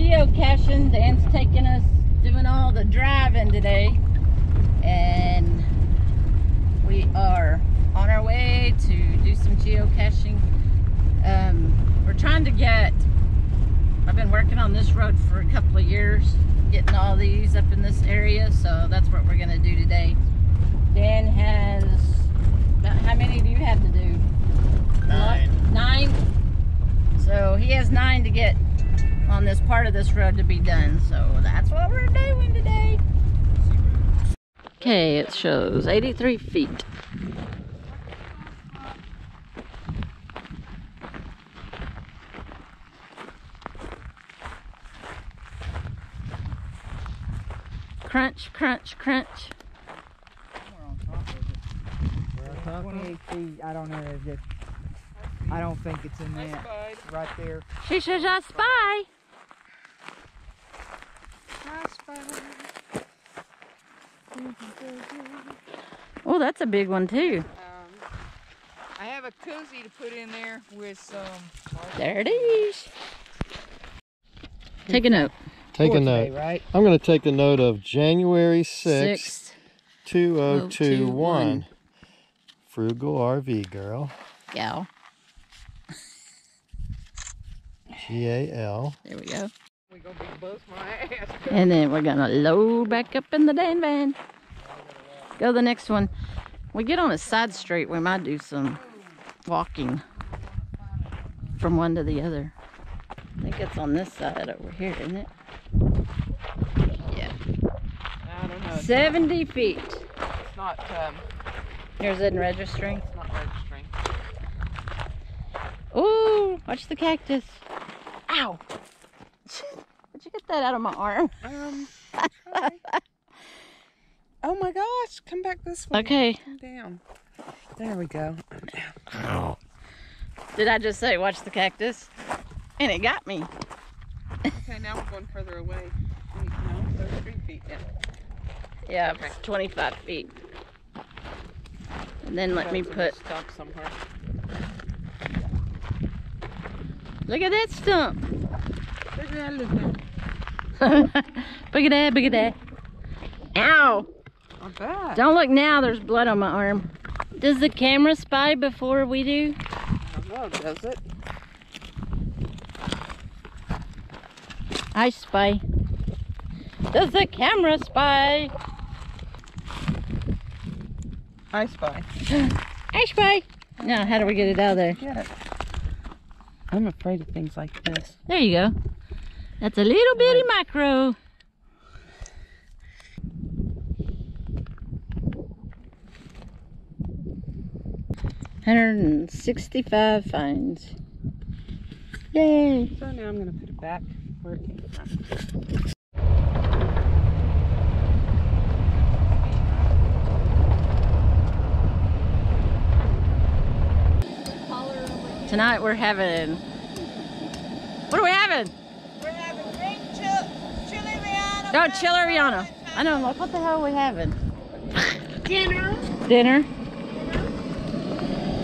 geocaching. Dan's taking us doing all the driving today, and we are on our way to do some geocaching. We're trying to get, I've been working on this road for a couple of years, getting all these up in this area, so that's what we're gonna do today. Dan has, about how many do you have to do? 9. 9? So he has 9 to get on this part of this road to be done. So that's what we're doing today. Okay, it shows 83 feet. Crunch, crunch, crunch. We're on top of it. We're on top of it. 28 feet, I don't know if it's... I don't think it's in there. Right there. She says, I spy. I spy. Oh, that's a big one, too. I have a koozie to put in there with some... There it is. Take a note. Take a note. Right? I'm going to take the note of January 6th, 2021. Frugal RV girl. Gal. G-A-L. There we go. We're gonna be bust my ass. And then we're gonna load back up in the Dan van. Go to the next one. We get on a side street, we might do some walking from one to the other. I think it's on this side over here, isn't it? Yeah. I don't know. 70 feet. It's not, yours isn't registering? It's not registering. Ooh, watch the cactus. Ow! Did you get that out of my arm? Okay. Oh my gosh, come back this way. Okay. Come down. There we go. Ow. Did I just say watch the cactus? And it got me. Okay, now we're going further away. No, 33 feet now. Yeah, okay. It's 25 feet. And then let me put... Stop somewhere. Look at that stump. Look at that. Look at that. Ow. Not bad. Don't look now. There's blood on my arm. Does the camera spy before we do? I don't know, does it? I spy. Does the camera spy? I spy. I spy. Now, how do we get it out of there? Get it. I'm afraid of things like this. There you go. That's a little bitty micro. And 65 finds. Yay! So now I'm going to put it back where it came from. Tonight we're having, what are we having? We're having green chili relleno. No, chili relleno. I know, I'm like, what the hell are we having? Dinner. Dinner.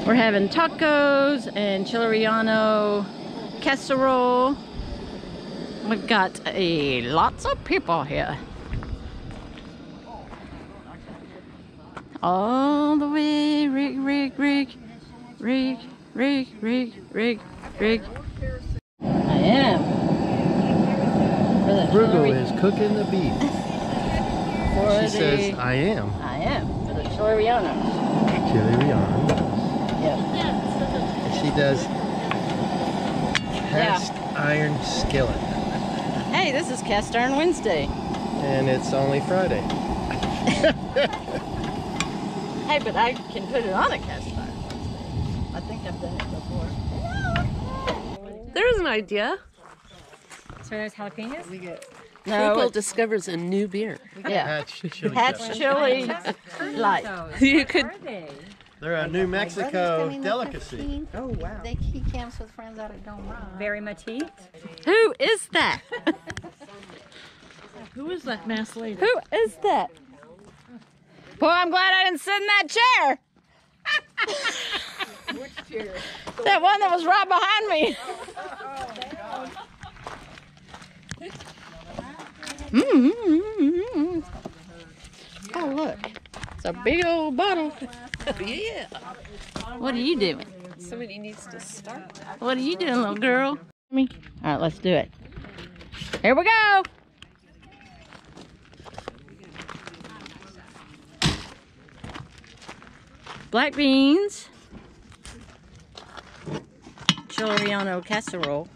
We're having tacos and chili relleno casserole. We've got lots of people here. All the way, rig. I am. Frugal is cooking the beef. She says, I am. I am. For the chili relleno. Chili relleno. Yeah. And she does cast iron skillet. Hey, this is Cast Iron Wednesday. And it's only Friday. Hey, but I can put it on a cast iron. I think I've done it before. There's an idea. So there's jalapenos? We get... No, Frugal discovers a new beer. Yeah. Hatch Chili Light. You could... They're a New Mexico delicacy. Oh, wow. He camps with friends out at Don Juan. Very Matite. Who is that? Who is that masked lady? Who is that? Boy, I'm glad I didn't sit in that chair. Which chair? That one that was right behind me. Oh, oh, oh, Mm-hmm. Oh, look. It's a big old bottle. Yeah. What are you doing? Somebody needs to start. What are you doing, little girl? All right, let's do it. Here we go. Black beans. Chili relleno casserole.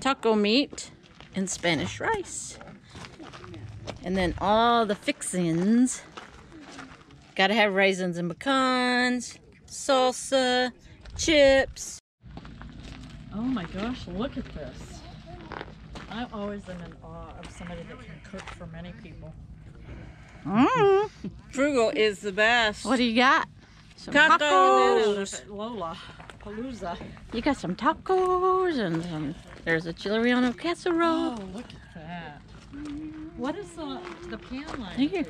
Taco meat and Spanish rice. And then all the fixins. Gotta have raisins and pecans, salsa, chips. Oh my gosh, look at this. I always am in awe of somebody that can cook for many people. Mm. Frugal is the best. What do you got? Some tacos. Lola Palooza. You got some tacos and some. There's a chili relleno casserole. Oh, look at that. What is the pan liner? You got?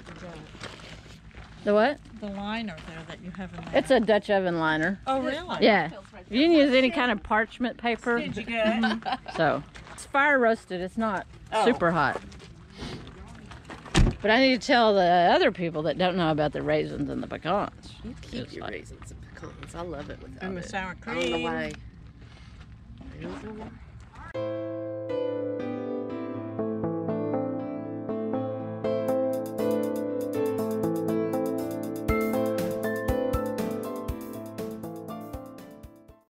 The what? The liner there that you have in there. It's a Dutch oven liner. Oh, really? Yeah. You didn't use any kind of parchment paper. Did you get? So it's fire roasted. It's not super hot. But I need to tell the other people that don't know about the raisins and the pecans. You keep your raisins and pecans. I love it with the sour cream. I don't know why.